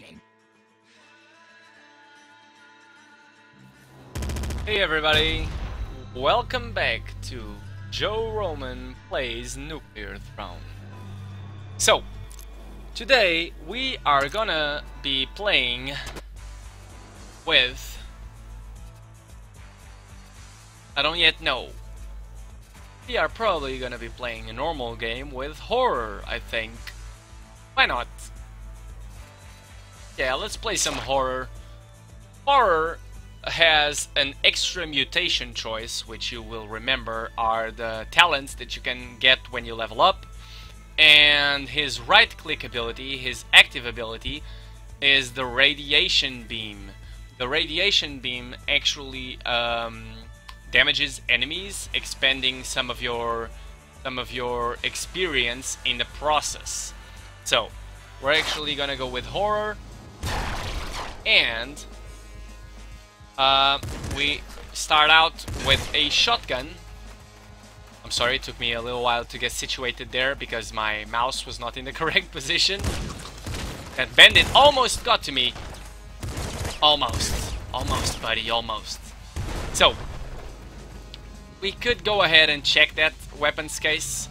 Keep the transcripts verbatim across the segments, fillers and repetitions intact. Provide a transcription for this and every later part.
Mansion. Hey everybody, welcome back to Joe Roman Plays Nuclear Throne. So, today we are gonna be playing with... I don't yet know. We are probably gonna be playing a normal game with horror, I think. Why not? Yeah, let's play some horror. Horror has an extra mutation choice, which you will remember are the talents that you can get when you level up. And his right click ability, his active ability, is the radiation beam. The radiation beam actually um, damages enemies, expending some of your some of your experience in the process. So we're actually gonna go with horror, and Uh, we start out with a shotgun. I'm sorry, it took me a little while to get situated there because my mouse was not in the correct position. That bandit almost got to me. Almost. Almost, buddy, almost. So, we could go ahead and check that weapons case,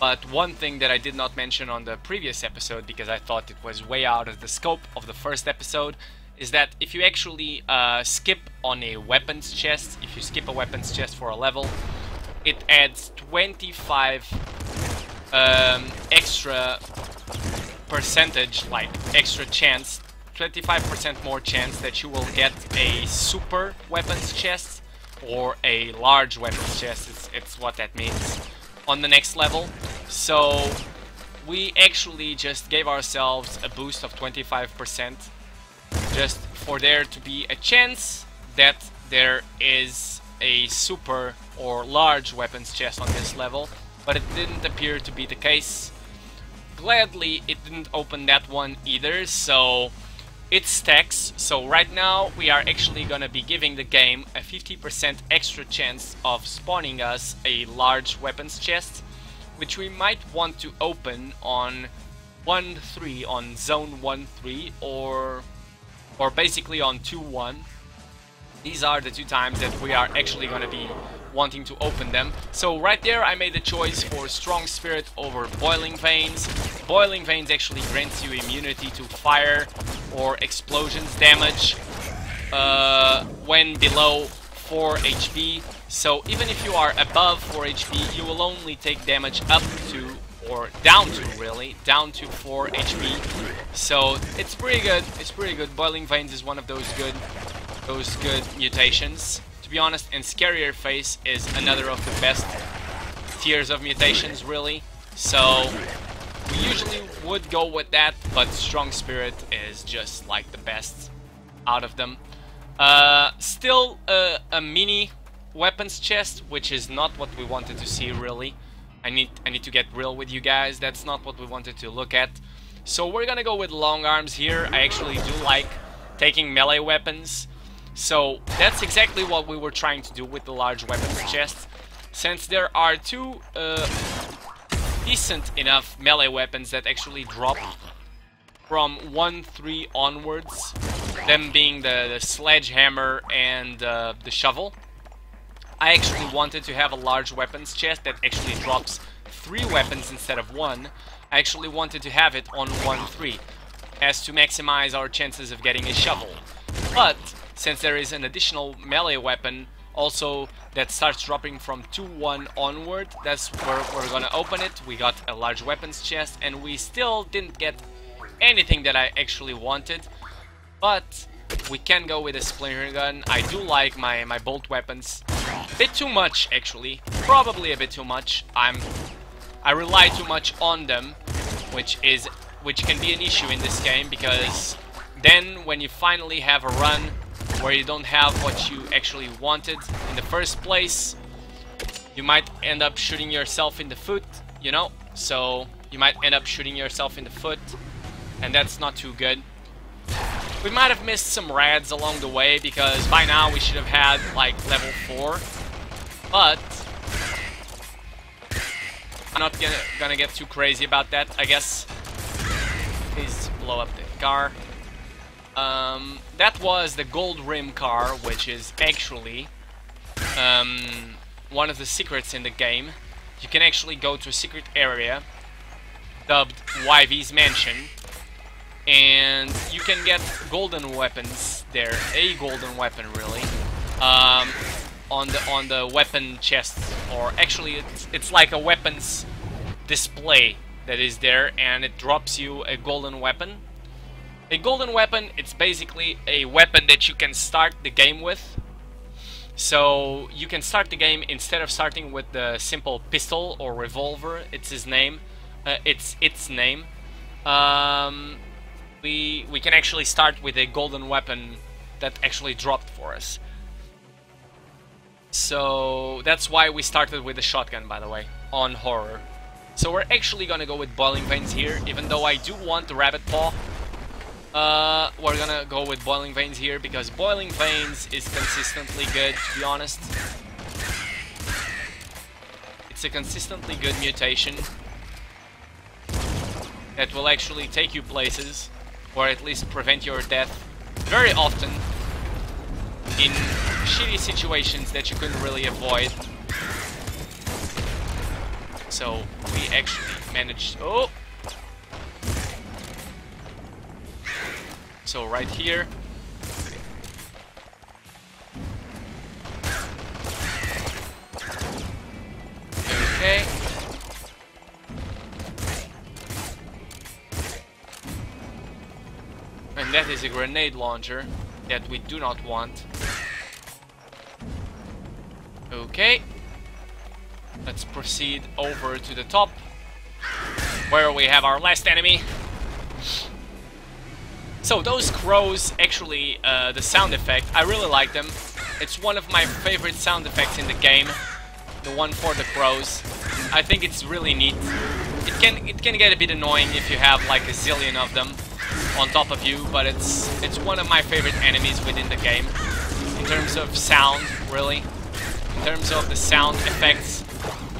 but one thing that I did not mention on the previous episode because I thought it was way out of the scope of the first episode is that if you actually uh, skip on a weapons chest, if you skip a weapons chest for a level, it adds twenty-five um, extra percentage, like extra chance, twenty-five percent more chance that you will get a super weapons chest or a large weapons chest, it's, it's what that means, on the next level. So we actually just gave ourselves a boost of twenty-five percent. Just for there to be a chance that there is a super or large weapons chest on this level, but it didn't appear to be the case. Gladly, it didn't open that one either, so it stacks. So right now we are actually gonna be giving the game a fifty percent extra chance of spawning us a large weapons chest, which we might want to open on one three, on zone one three, or or basically on two one. These are the two times that we are actually going to be wanting to open them. So right there I made a choice for Strong Spirit over Boiling Veins. Boiling Veins actually grants you immunity to fire or explosions damage uh, when below four H P. So even if you are above four H P, you will only take damage up to, or down to really, down to four H P. So it's pretty good, it's pretty good. Boiling Veins is one of those good, those good mutations, to be honest, and Scarier Face is another of the best tiers of mutations, really. So we usually would go with that, but Strong Spirit is just like the best out of them. Uh, still a, a mini weapons chest, which is not what we wanted to see, really. I need, I need to get real with you guys, that's not what we wanted to look at. So we're gonna go with long arms here. I actually do like taking melee weapons. So that's exactly what we were trying to do with the large weapons chest. Since there are two uh, decent enough melee weapons that actually drop from one three onwards, them being the, the sledgehammer and uh, the shovel, I actually wanted to have a large weapons chest that actually drops three weapons instead of one. I actually wanted to have it on one three, as to maximize our chances of getting a shovel. But since there is an additional melee weapon also that starts dropping from two one onward, that's where we're gonna open it. We got a large weapons chest and we still didn't get anything that I actually wanted, but we can go with a splinter gun. I do like my, my bolt weapons. A bit too much, actually. Probably a bit too much. I'm, I rely too much on them, which is, which can be an issue in this game, because then when you finally have a run where you don't have what you actually wanted in the first place, you might end up shooting yourself in the foot, you know? So you might end up shooting yourself in the foot, and that's not too good. We might have missed some rads along the way, because by now we should have had like level four, but I'm not gonna, gonna get too crazy about that, I guess. Please blow up the car. Um, that was the gold rim car, which is actually um, one of the secrets in the game. You can actually go to a secret area dubbed Y V's Mansion, and you can get golden weapons there. A golden weapon, really, um, on the on the weapon chest, or actually it's it's like a weapons display that is there, and it drops you a golden weapon. A golden weapon, it's basically a weapon that you can start the game with. So you can start the game instead of starting with the simple pistol or revolver. It's his name. Uh, it's its name. Um, we we can actually start with a golden weapon that actually dropped for us. So that's why we started with the shotgun, by the way, on horror. So we're actually gonna go with Boiling Veins here, even though I do want the rabbit paw. Uh, we're gonna go with Boiling Veins here, because Boiling Veins is consistently good, to be honest. It's a consistently good mutation that will actually take you places, or at least prevent your death very often in shitty situations that you couldn't really avoid. So we actually managed... Oh! So right here, okay, and that is a grenade launcher that we do not want. Okay, let's proceed over to the top, where we have our last enemy. So those crows, actually, uh, the sound effect, I really like them. It's one of my favorite sound effects in the game, the one for the crows. I think it's really neat. It can it can get a bit annoying if you have like a zillion of them on top of you, but it's it's one of my favorite enemies within the game. In terms of sound, really. In terms of the sound effects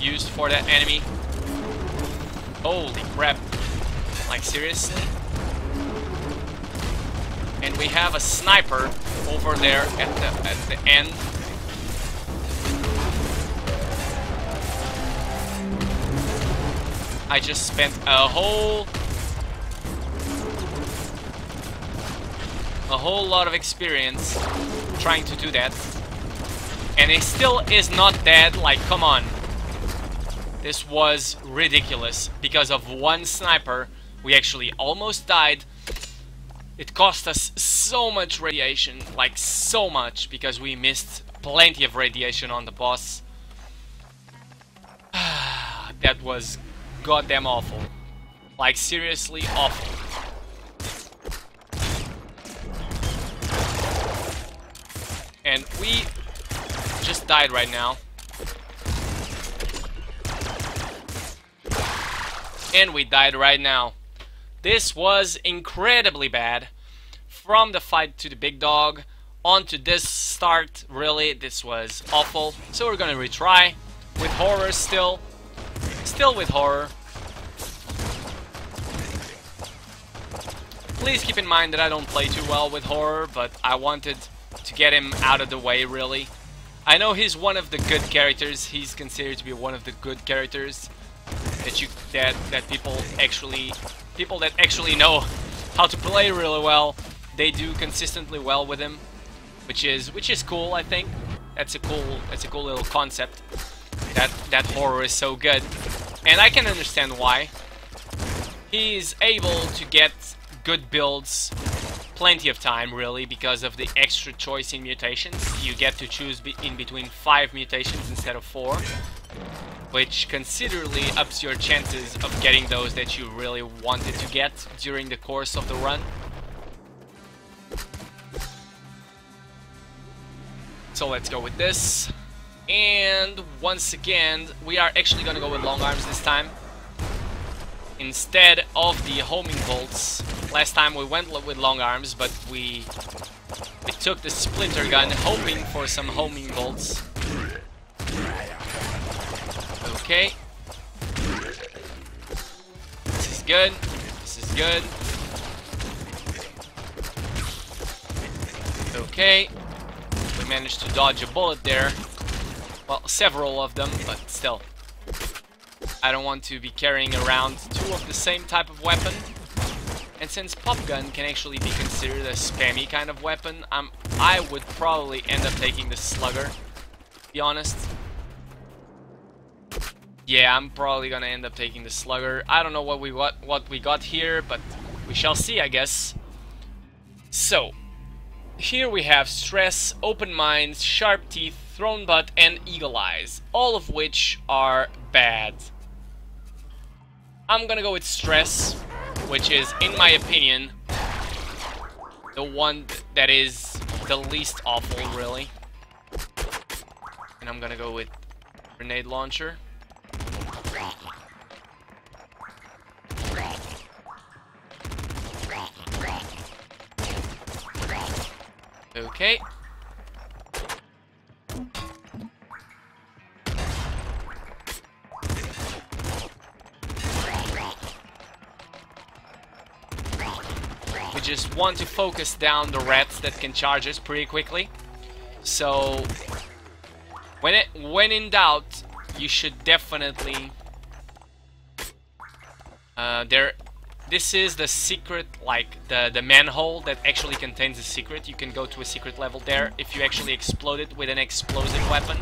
used for that enemy. Holy crap. Like, seriously? And we have a sniper over there at the, at the end. I just spent a whole... a whole lot of experience trying to do that. And he still is not dead, like, come on. This was ridiculous. Because of one sniper, we actually almost died. It cost us so much radiation, like so much, because we missed plenty of radiation on the boss. That was goddamn awful. Like, seriously awful. And we just died right now. And we died right now. This was incredibly bad. From the fight to the big dog, onto this start, really, this was awful. So we're gonna retry, with horror still. Still with horror. Please keep in mind that I don't play too well with horror, but I wanted to get him out of the way, really. I know he's one of the good characters, he's considered to be one of the good characters that you that, that people actually... People that actually know how to play really well, they do consistently well with him, which is which is cool. I think that's a cool that's a cool little concept. That that horror is so good, and I can understand why. He is able to get good builds plenty of time, really, because of the extra choice in mutations. You get to choose be in between five mutations instead of four, which considerably ups your chances of getting those that you really wanted to get during the course of the run. So let's go with this. And once again, we are actually gonna go with long arms this time, instead of the homing bolts. Last time we went with long arms, but we, we took the splinter gun hoping for some homing bolts. Okay, this is good, this is good, okay. We managed to dodge a bullet there. Well, several of them, but still. I don't want to be carrying around two of the same type of weapon. And since popgun can actually be considered a spammy kind of weapon, I'm, I would probably end up taking the slugger, to be honest. Yeah, I'm probably gonna end up taking the slugger. I don't know what we got, what we got here, but we shall see, I guess. So, here we have stress, open minds, sharp teeth, thrown butt, and eagle eyes, all of which are bad. I'm gonna go with stress, which is, in my opinion, the one that is the least awful, really. And I'm gonna go with grenade launcher. Okay. We just want to focus down the rats that can charge us pretty quickly. So when it when in doubt, you should definitely uh, there. This is the secret, like the, the manhole that actually contains a secret. You can go to a secret level there if you actually explode it with an explosive weapon.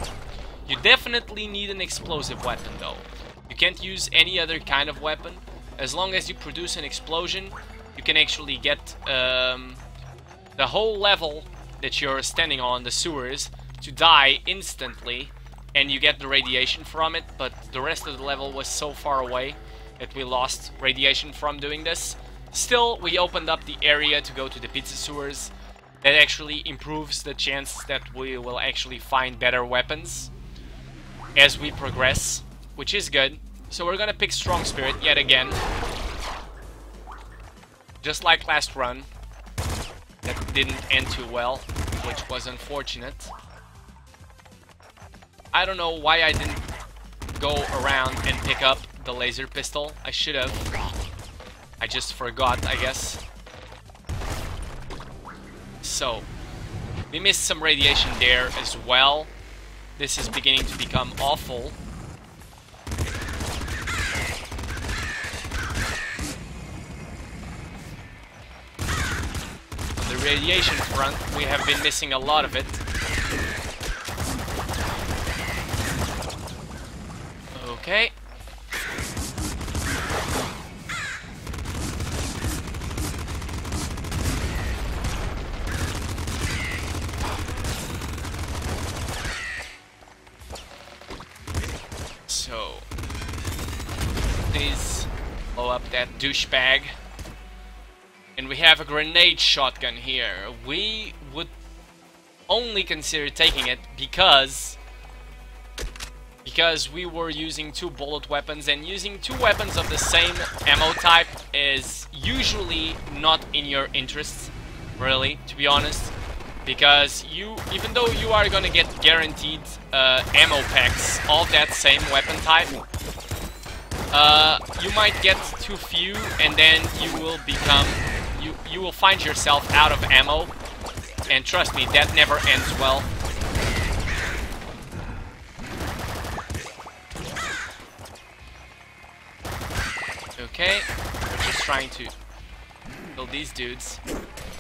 You definitely need an explosive weapon though. You can't use any other kind of weapon. As long as you produce an explosion, you can actually get um, the whole level that you're standing on, the sewers, to die instantly. And you get the radiation from it, but the rest of the level was so far away that we lost radiation from doing this. Still, we opened up the area to go to the pizza sewers. That actually improves the chance that we will actually find better weapons as we progress, which is good. So we're gonna pick Strong Spirit yet again. Just like last run. That didn't end too well, which was unfortunate. I don't know why I didn't go around and pick up the laser pistol. I should have. I just forgot, I guess. So, we missed some radiation there as well. This is beginning to become awful. On the radiation front, we have been missing a lot of it. Okay. That douchebag. And we have a grenade shotgun here. We would only consider taking it because because we were using two bullet weapons, and using two weapons of the same ammo type is usually not in your interests, really, to be honest, because you, even though you are gonna get guaranteed uh, ammo packs of that same weapon type, Uh, you might get too few, and then you will become, you, you will find yourself out of ammo, and trust me, that never ends well. Okay, we're just trying to kill these dudes,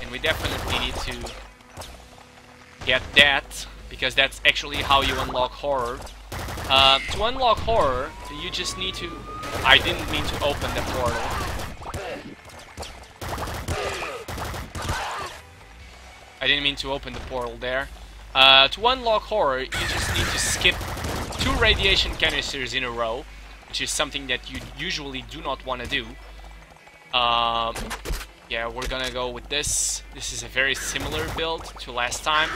and we definitely need to get that, because that's actually how you unlock horror. Uh, to unlock horror, you just need to... I didn't mean to open the portal. I didn't mean to open the portal there. Uh, to unlock horror, you just need to skip two radiation canisters in a row, which is something that you usually do not want to do. Um, yeah, we're gonna go with this. This is a very similar build to last time,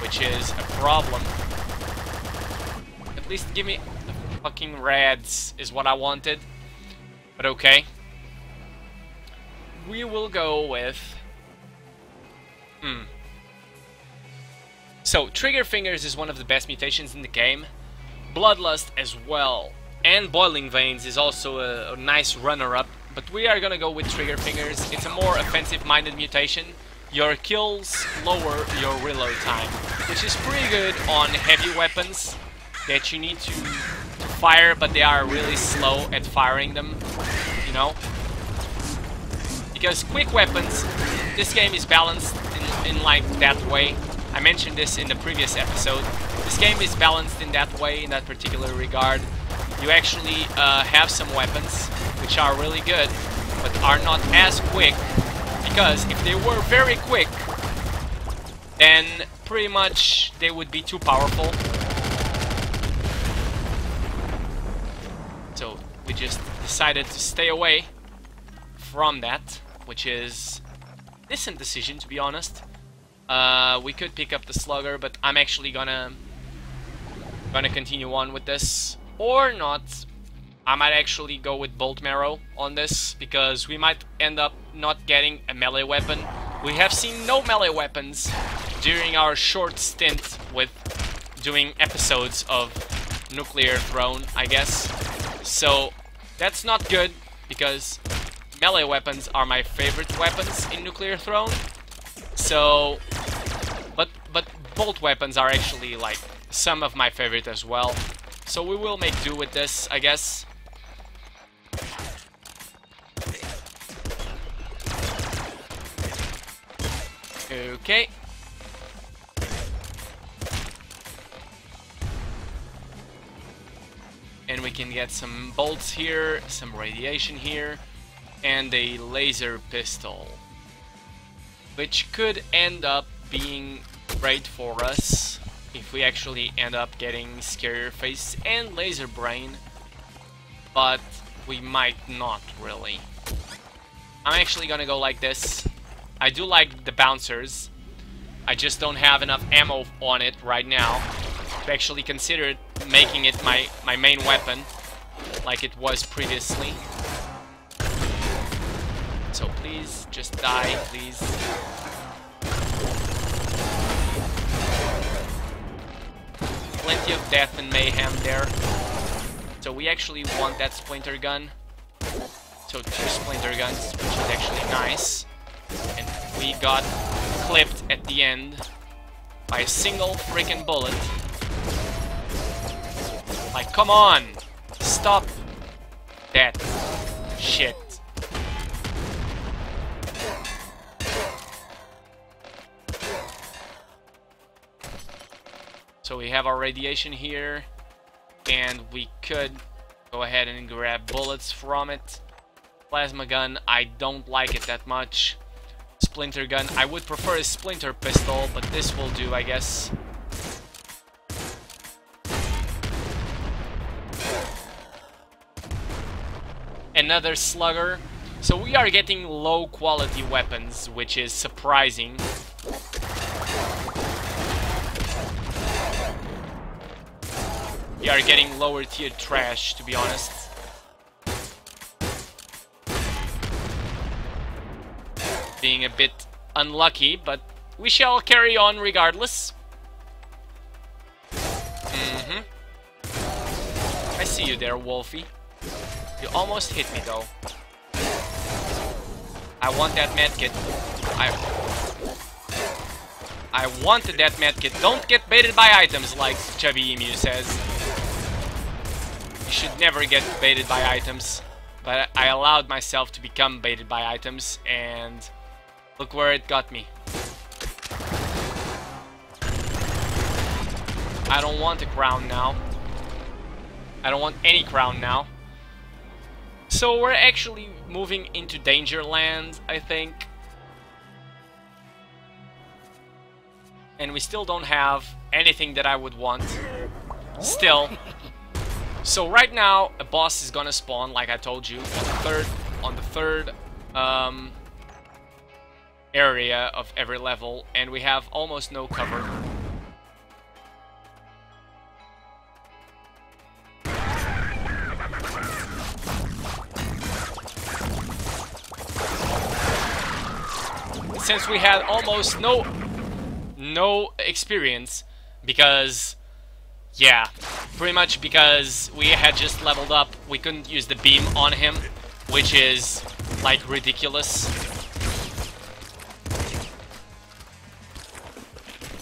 which is a problem. At least give me... fucking rads is what I wanted, but okay. We will go with... Hmm. So, Trigger Fingers is one of the best mutations in the game. Bloodlust as well. And Boiling Veins is also a, a nice runner-up, but we are gonna go with Trigger Fingers. It's a more offensive-minded mutation, Your kills lower your reload time, which is pretty good on heavy weapons that you need to, to fire, but they are really slow at firing them, you know? Because quick weapons, this game is balanced in, in like that way. I mentioned this in the previous episode. This game is balanced in that way, in that particular regard. You actually uh, have some weapons which are really good, but are not as quick. Because if they were very quick, then pretty much they would be too powerful. So we just decided to stay away from that, which is a decent decision, to be honest. Uh, we could pick up the slugger, but I'm actually gonna gonna continue on with this, or not. I might actually go with bolt marrow on this, because we might end up not getting a melee weapon. We have seen no melee weapons during our short stint with doing episodes of Nuclear Throne, I guess. So that's not good, because melee weapons are my favorite weapons in Nuclear Throne. So, but, but bolt weapons are actually like some of my favorite as well. So we will make do with this, I guess. Okay. And we can get some bolts here, some radiation here, and a laser pistol, which could end up being great for us if we actually end up getting Scarier Face and Laser Brain, but we might not really. I'm actually gonna go like this. I do like the bouncers. I just don't have enough ammo on it right now to actually consider making it my, my main weapon like it was previously. So please, just die, please. Plenty of death and mayhem there. So we actually want that splinter gun. So two splinter guns, which is actually nice. And we got clipped at the end by a single freaking bullet. Like, come on! Stop that shit. So we have our radiation here, and we could go ahead and grab bullets from it. Plasma gun, I don't like it that much. Splinter gun, I would prefer a splinter pistol, but this will do, I guess. Another slugger. So we are getting low quality weapons, which is surprising. We are getting lower tier trash, to be honest. Being a bit unlucky, but we shall carry on regardless. Mm-hmm. I see you there, Wolfie. You almost hit me, though. I want that medkit. I... I wanted that medkit. Don't get baited by items, like Chubby Emu says. You should never get baited by items, but I allowed myself to become baited by items, and look where it got me. I don't want a crown now. I don't want any crown now. So we're actually moving into danger land, I think. And we still don't have anything that I would want. Still. So right now a boss is gonna spawn, like I told you, on the third on the third um, area of every level, and we have almost no cover. Since we had almost no no experience, because yeah, pretty much because we had just leveled up, we couldn't use the beam on him, which is, like, ridiculous.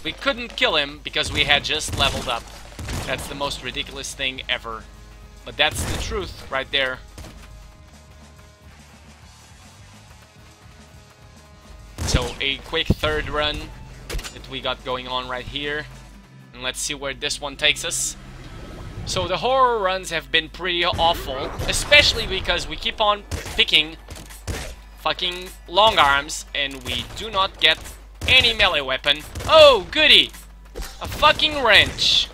We couldn't kill him because we had just leveled up. That's the most ridiculous thing ever. But that's the truth right there. So a quick third run that we got going on right here. And let's see where this one takes us. So the horror runs have been pretty awful, especially because we keep on picking fucking long arms and we do not get any melee weapon. Oh, goody! A fucking wrench!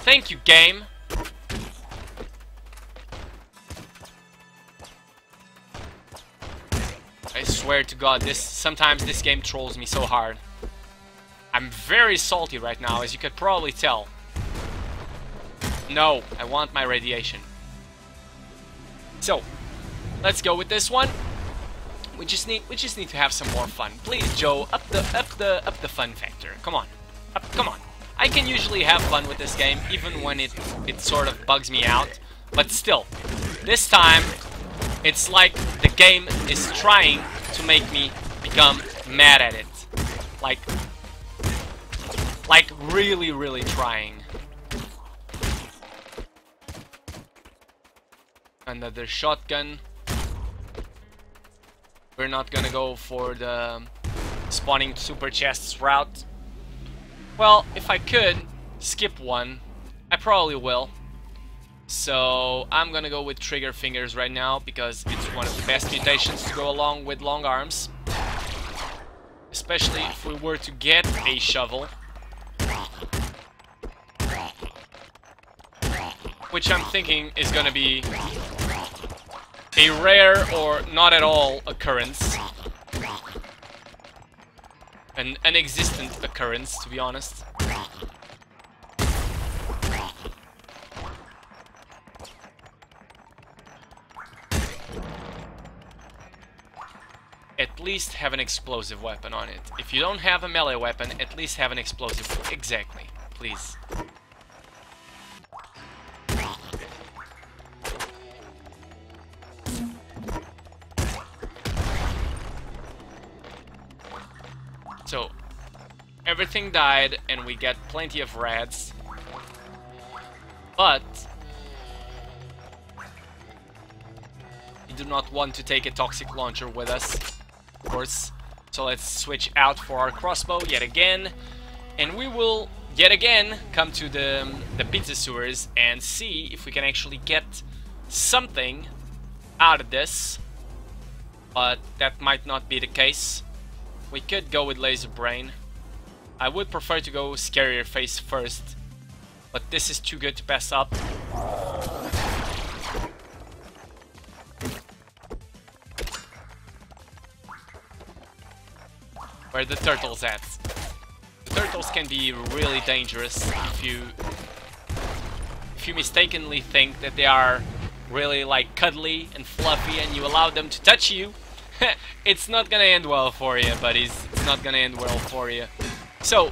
Thank you, game. I swear to God, this sometimes this game trolls me so hard. I'm very salty right now, as you could probably tell. No, I want my radiation. So, let's go with this one. We just need, we just need to have some more fun. Please, Joe, up the, up the, up the fun factor. Come on, up, come on. I can usually have fun with this game, even when it, it sort of bugs me out. But still, this time, it's like the game is trying to make me become mad at it. Like, like really, really trying. Another shotgun. We're not gonna go for the spawning super chests route. Well, if I could skip one, I probably will. So I'm gonna go with trigger fingers right now because it's one of the best mutations to go along with long arms. Especially if we were to get a shovel. Which I'm thinking is gonna be a rare or not at all occurrence. An inexistent occurrence, to be honest. At least have an explosive weapon on it. If you don't have a melee weapon, at least have an explosive weapon. Exactly. Please. So, everything died and we get plenty of rats, but we do not want to take a toxic launcher with us, of course. So let's switch out for our crossbow yet again, and we will yet again come to the, the pizza sewers and see if we can actually get something out of this, but that might not be the case. We could go with laser brain. I would prefer to go scarier face first, but this is too good to pass up. Where are the turtles at? The turtles can be really dangerous if you if you mistakenly think that they are really like cuddly and fluffy and you allow them to touch you. It's not gonna end well for you, buddies. It's not gonna end well for you. So,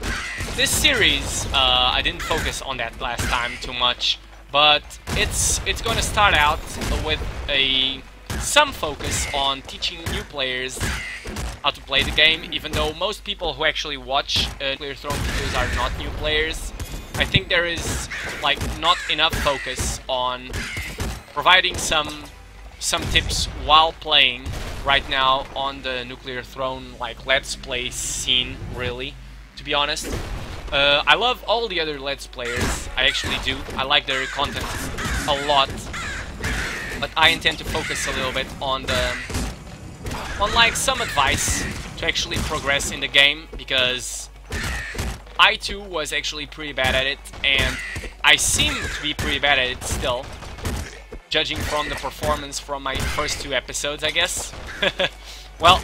this series, uh, I didn't focus on that last time too much, but it's it's gonna start out with a some focus on teaching new players how to play the game, even though most people who actually watch uh, Nuclear Throne videos are not new players. I think there is, like, not enough focus on providing some some tips while playing right now on the Nuclear Throne, like, let's play scene, really, to be honest. Uh, I love all the other let's players, I actually do. I like their content a lot, but I intend to focus a little bit on the, on like some advice to actually progress in the game, because I too was actually pretty bad at it, and I seem to be pretty bad at it still. Judging from the performance from my first two episodes, I guess. Well,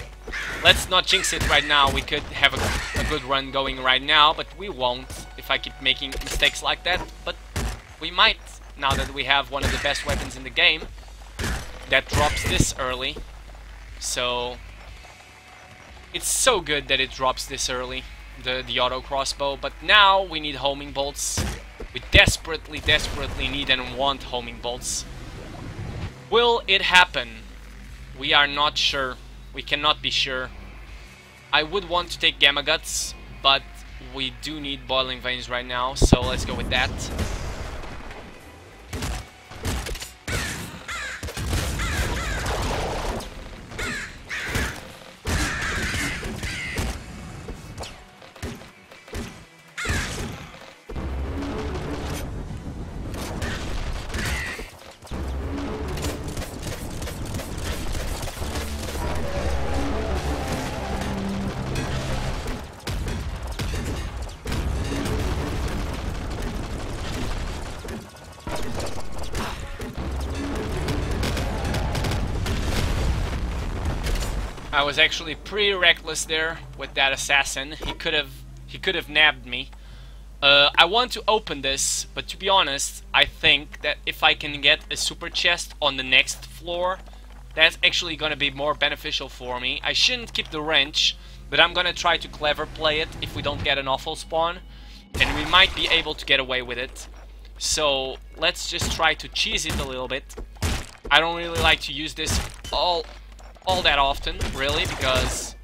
let's not jinx it right now. We could have a, a good run going right now, but we won't if I keep making mistakes like that. But we might, now that we have one of the best weapons in the game that drops this early. So, it's so good that it drops this early, the, the auto crossbow. But now we need homing bolts. We desperately, desperately need and want homing bolts. Will it happen? We are not sure. We cannot be sure. I would want to take Gamma Guts, but we do need boiling veins right now, so let's go with that. I was actually pretty reckless there with that assassin. He could have he could have nabbed me. Uh, I want to open this, but to be honest, I think that if I can get a super chest on the next floor, that's actually going to be more beneficial for me. I shouldn't keep the wrench, but I'm going to try to clever play it if we don't get an awful spawn. And we might be able to get away with it. So let's just try to cheese it a little bit. I don't really like to use this all... all that often, really, because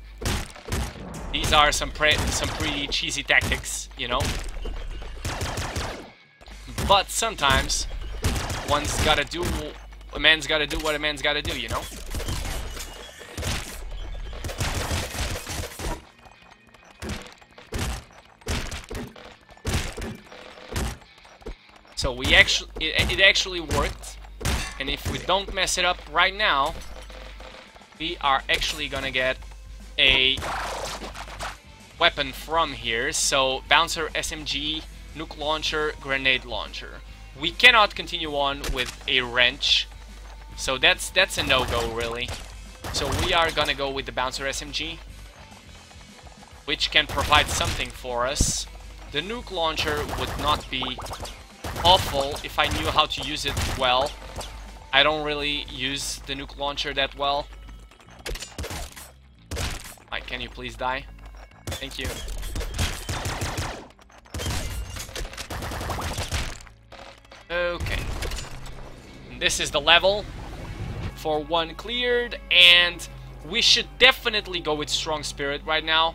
these are some pre some pretty cheesy tactics, you know. But sometimes one's gotta do, a man's gotta do what a man's gotta do, you know. So we actually, it, it actually worked, and if we don't mess it up right now, we are actually gonna get a weapon from here. So bouncer, S M G, nuke launcher, grenade launcher. We cannot continue on with a wrench, so that's that's a no-go, really. So we are gonna go with the bouncer S M G, which can provide something for us. The nuke launcher would not be awful if I knew how to use it well. I don't really use the nuke launcher that well. Mike, can you please die? Thank you. Okay. This is the level. For one cleared, and we should definitely go with Strong Spirit right now.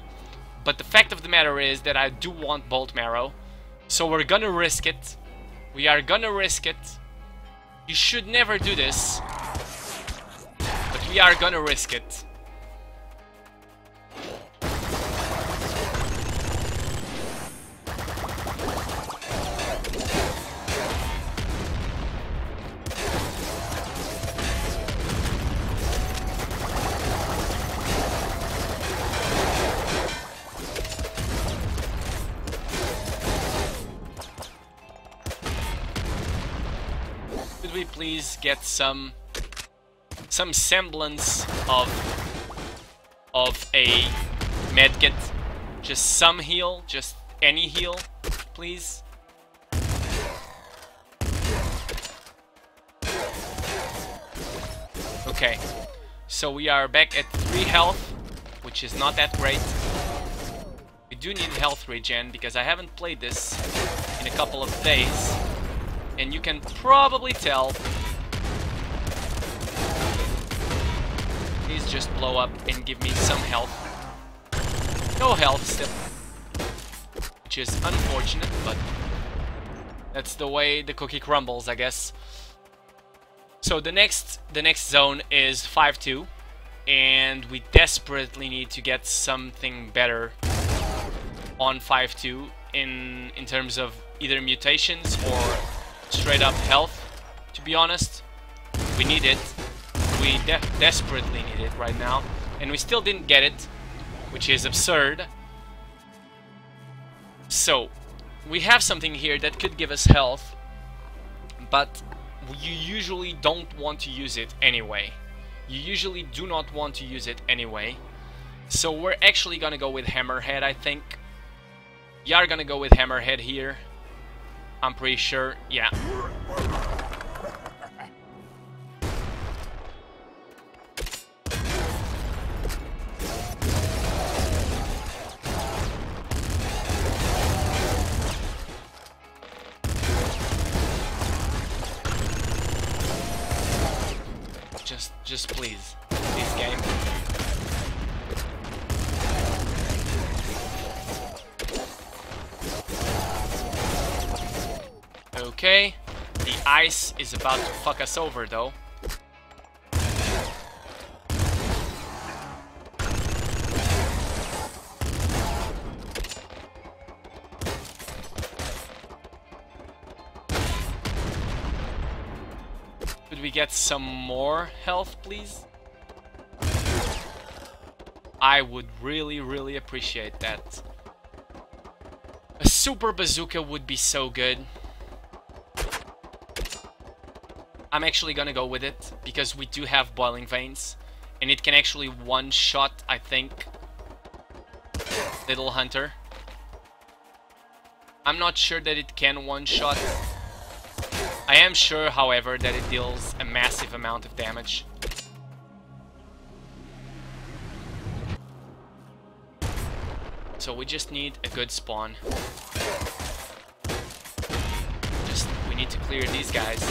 But the fact of the matter is that I do want Bolt Marrow. So we're gonna risk it. We are gonna risk it. You should never do this. But we are gonna risk it. Please get some some semblance of of a medkit, just some heal, just any heal, please. Okay, so we are back at three health, which is not that great. We do need health regen because I haven't played this in a couple of days. And you can probably tell. Please just blow up and give me some health. No health still. Which is unfortunate, but that's the way the cookie crumbles, I guess. So the next the next zone is five two. And we desperately need to get something better on five two in in terms of either mutations or straight up health. To be honest, we need it. We de desperately need it right now, and we still didn't get it, which is absurd. So we have something here that could give us health, but you usually don't want to use it anyway. You usually do not want to use it anyway. So we're actually gonna go with Hammerhead, I think. We are gonna go with Hammerhead here, I'm pretty sure, yeah. Just, just please, please game. Okay, the ice is about to fuck us over though. Could we get some more health, please? I would really, really appreciate that. A super bazooka would be so good. I'm actually gonna go with it, because we do have boiling veins. And it can actually one-shot, I think, Little Hunter. I'm not sure that it can one-shot. I am sure, however, that it deals a massive amount of damage. So we just need a good spawn. Just, we need to clear these guys.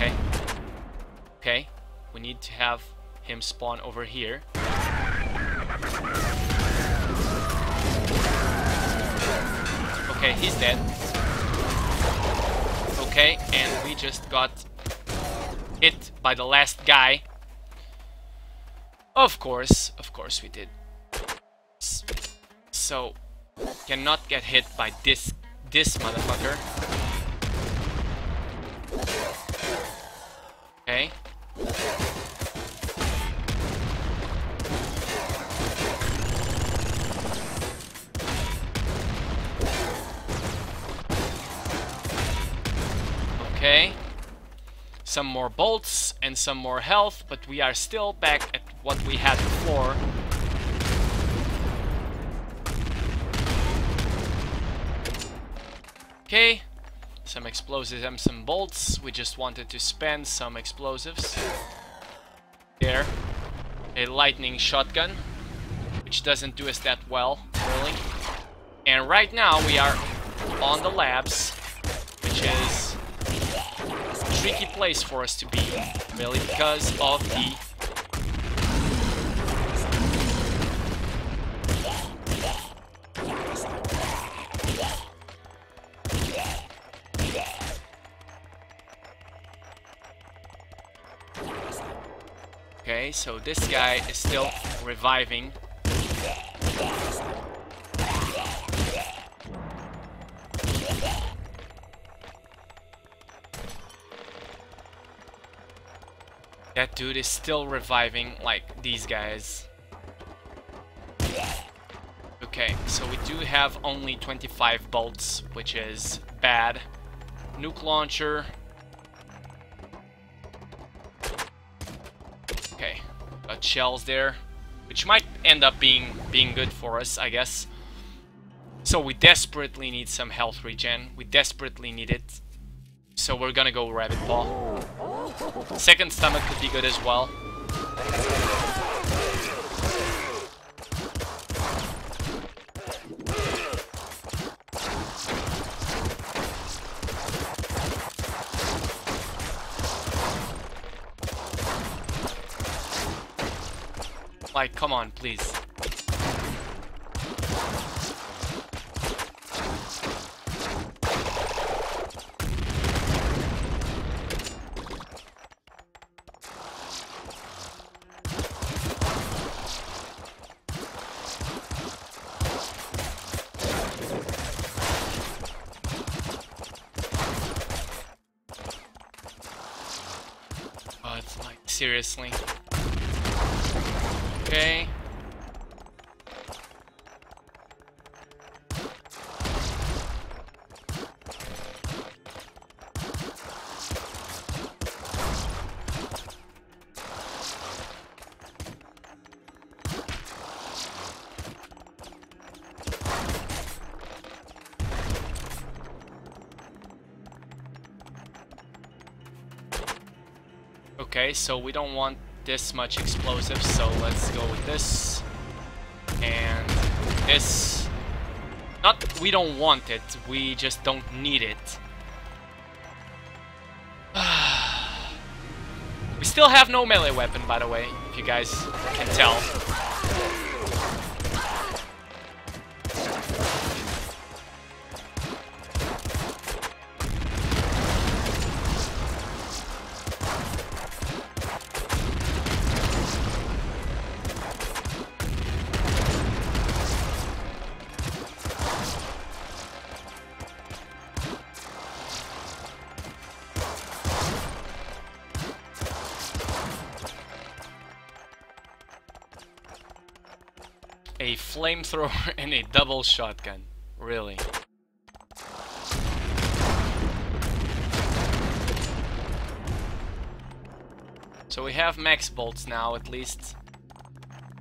Okay. Okay. We need to have him spawn over here. Okay, he's dead. Okay, and we just got hit by the last guy. Of course, of course we did. So, cannot get hit by this, this motherfucker. Okay. Okay. Some more bolts and some more health, but we are still back at what we had before. Okay, some explosives and some bolts. We just wanted to spend some explosives. There. A lightning shotgun, which doesn't do us that well, really. And right now we are on the labs, which is a tricky place for us to be, really, because of the... Okay, so this guy is still reviving. That dude is still reviving, like these guys. Okay, so we do have only twenty-five bolts, which is bad. Nuke launcher. Shells there, which might end up being being good for us, I guess. So we desperately need some health regen. We desperately need it. So we're gonna go rabbit ball. Second stomach could be good as well. Like, come on, please. Oh, it's like, seriously. Okay. Okay, so we don't want this much explosive, so let's go with this and this. Not that we don't want it, we just don't need it. We still have no melee weapon, by the way, if you guys can tell. flamethrower and a double shotgun. Really? So we have max bolts now, at least.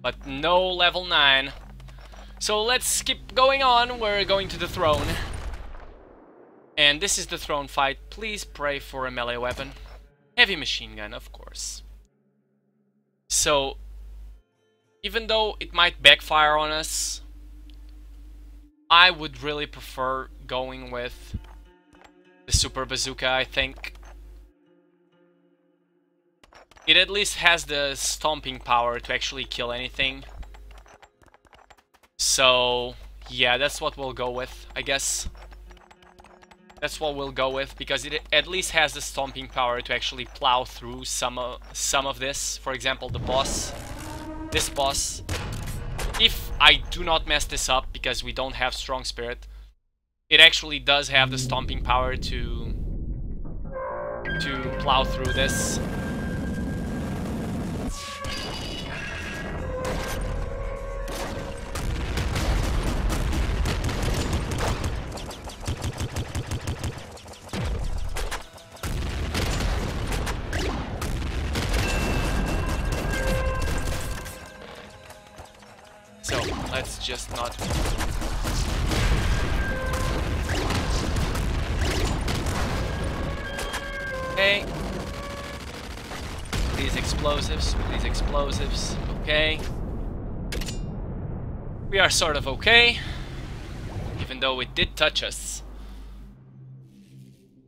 But no level nine. So let's keep going on. We're going to the throne. And this is the throne fight. Please pray for a melee weapon. Heavy machine gun, of course. So, even though it might backfire on us, I would really prefer going with the super bazooka, I think. It at least has the stomping power to actually kill anything. So, yeah, that's what we'll go with, I guess. That's what we'll go with, because it at least has the stomping power to actually plow through some of, some of this. For example, the boss. This boss. If I do not mess this up, because we don't have strong spirit, it actually does have the stomping power to, to plow through this. Let's just not. Okay. These explosives, these explosives. Okay. We are sort of okay, even though it did touch us.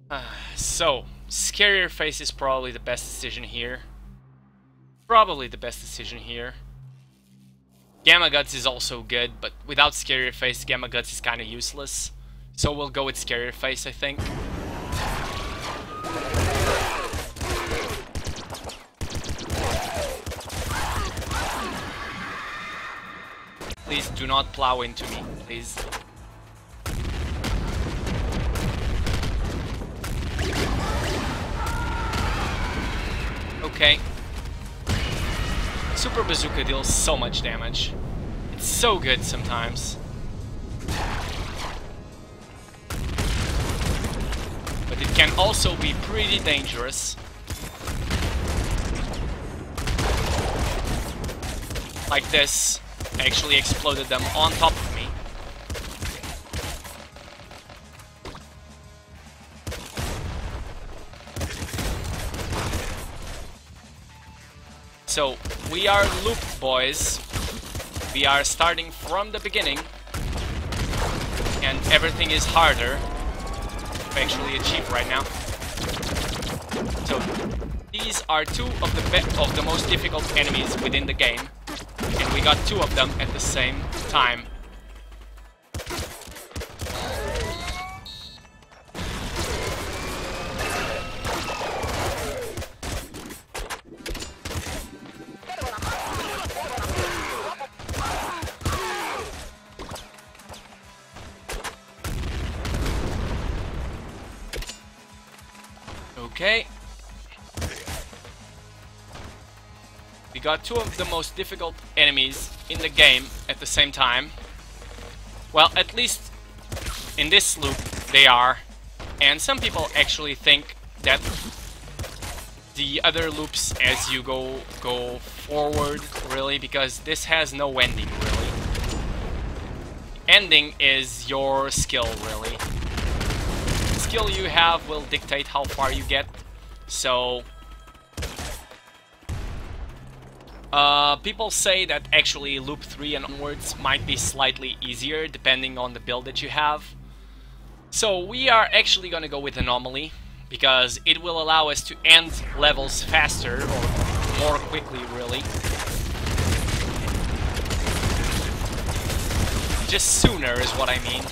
Uh, so, scarier face is probably the best decision here. Probably the best decision here. Gamma Guts is also good, but without Scarier Face, Gamma Guts is kind of useless. So we'll go with Scarier Face, I think. Please do not plow into me, please. Okay. Super Bazooka deals so much damage. It's so good sometimes. But it can also be pretty dangerous. Like this. I actually exploded them on top of me. So, we are looped, boys. We are starting from the beginning. And everything is harder to actually achieve right now. So, these are two of the, of the most difficult enemies within the game. And we got two of them at the same time. Okay. We got two of the most difficult enemies in the game at the same time. Well, at least in this loop they are. And some people actually think that the other loops as you go go forward, really, because this has no ending, really. Ending is your skill, really. The skill you have will dictate how far you get, so uh, people say that actually loop three and onwards might be slightly easier depending on the build that you have. So we are actually gonna go with Anomaly, because it will allow us to end levels faster or more quickly, really. Just sooner is what I mean.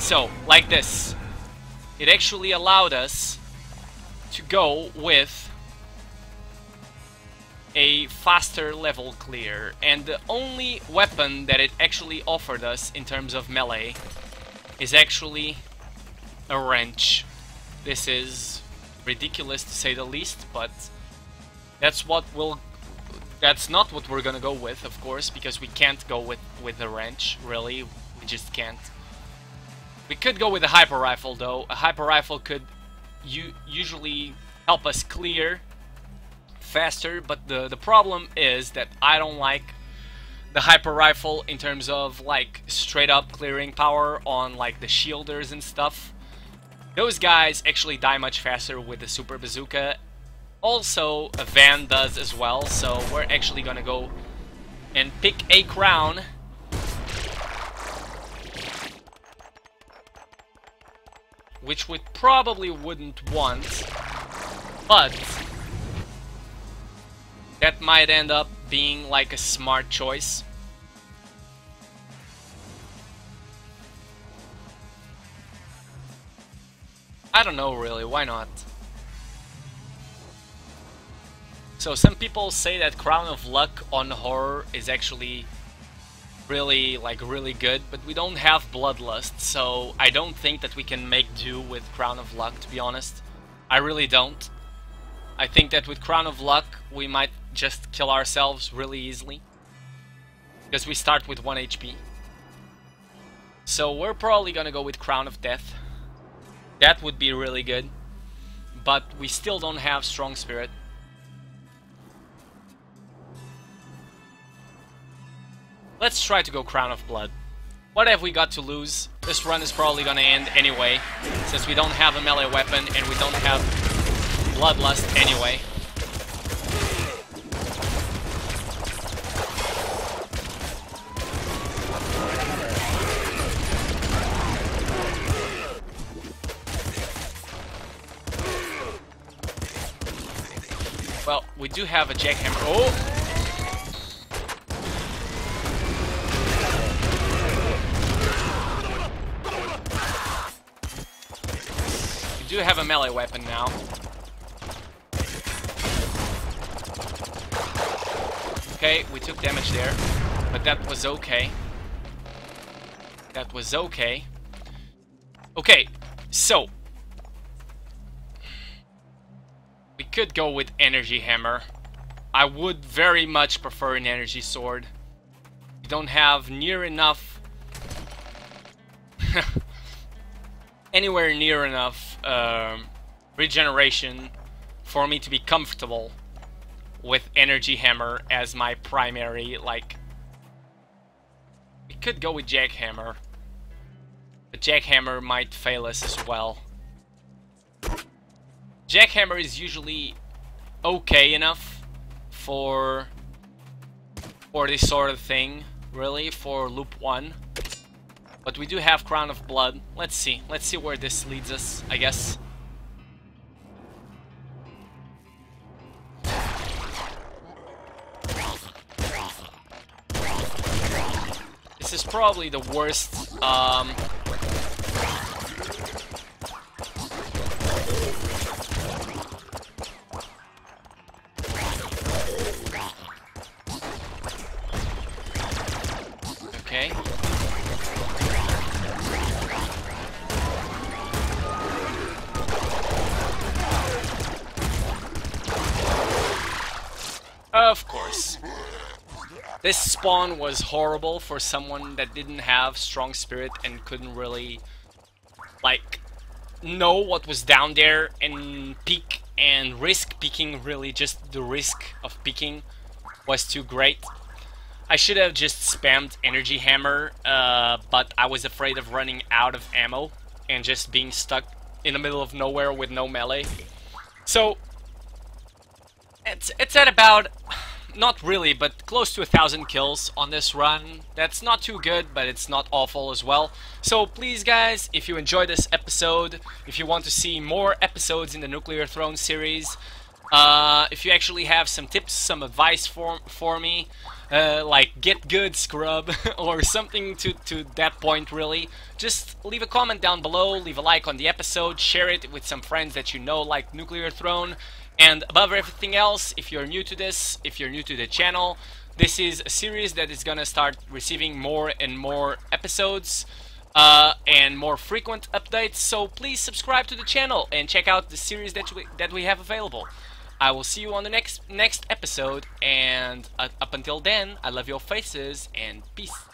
So, like this, it actually allowed us to go with a faster level clear, and the only weapon that it actually offered us in terms of melee is actually a wrench. This is ridiculous to say the least, but that's what we'll... That's not what we're gonna go with, of course, because we can't go with, with a wrench, really. We just can't. We could go with a hyper rifle, though. A hyper rifle could u usually help us clear faster, but the, the problem is that I don't like the hyper rifle in terms of, like, straight up clearing power on, like, the shielders and stuff. Those guys actually die much faster with the super bazooka. Also, a van does as well, so we're actually gonna go and pick a crown. Which we probably wouldn't want, but that might end up being like a smart choice. I don't know really, why not? So some people say that Crown of Luck on Horror is actually really, like, really good, but we don't have Bloodlust, so I don't think that we can make do with Crown of Luck, to be honest. I really don't. I think that with Crown of Luck we might just kill ourselves really easily, because we start with one H P. So we're probably gonna go with Crown of Death. That would be really good, but we still don't have Strong Spirit. Let's try to go Crown of Blood. What have we got to lose? This run is probably gonna end anyway, since we don't have a melee weapon and we don't have Bloodlust anyway. Well, we do have a jackhammer. Oh! Do have a melee weapon now. Okay, we took damage there, but that was okay. That was okay. Okay, so we could go with energy hammer. I would very much prefer an energy sword. We don't have near enough anywhere near enough um, regeneration for me to be comfortable with energy hammer as my primary. Like, we could go with jackhammer, but jackhammer might fail us as well. Jackhammer is usually okay enough for for this sort of thing, really, for loop one. But we do have Crown of Blood. Let's see. Let's see where this leads us, I guess. This is probably the worst... Um, Of course. This spawn was horrible for someone that didn't have Strong Spirit and couldn't really, like, know what was down there and peek and risk peeking. Really, just the risk of peeking was too great. I should have just spammed energy hammer, uh, but I was afraid of running out of ammo and just being stuck in the middle of nowhere with no melee. So It's, it's at about, not really, but close to a thousand kills on this run. That's not too good, but it's not awful as well. So please guys, if you enjoyed this episode, if you want to see more episodes in the Nuclear Throne series, uh, if you actually have some tips, some advice for, for me, uh, like get good scrub or something to, to that point really, just leave a comment down below, leave a like on the episode, share it with some friends that you know like Nuclear Throne. And above everything else, if you're new to this, if you're new to the channel, this is a series that is gonna start receiving more and more episodes. uh, and more frequent updates, so please subscribe to the channel and check out the series that we, that we have available. I will see you on the next next episode, and uh, up until then, I love your faces and peace.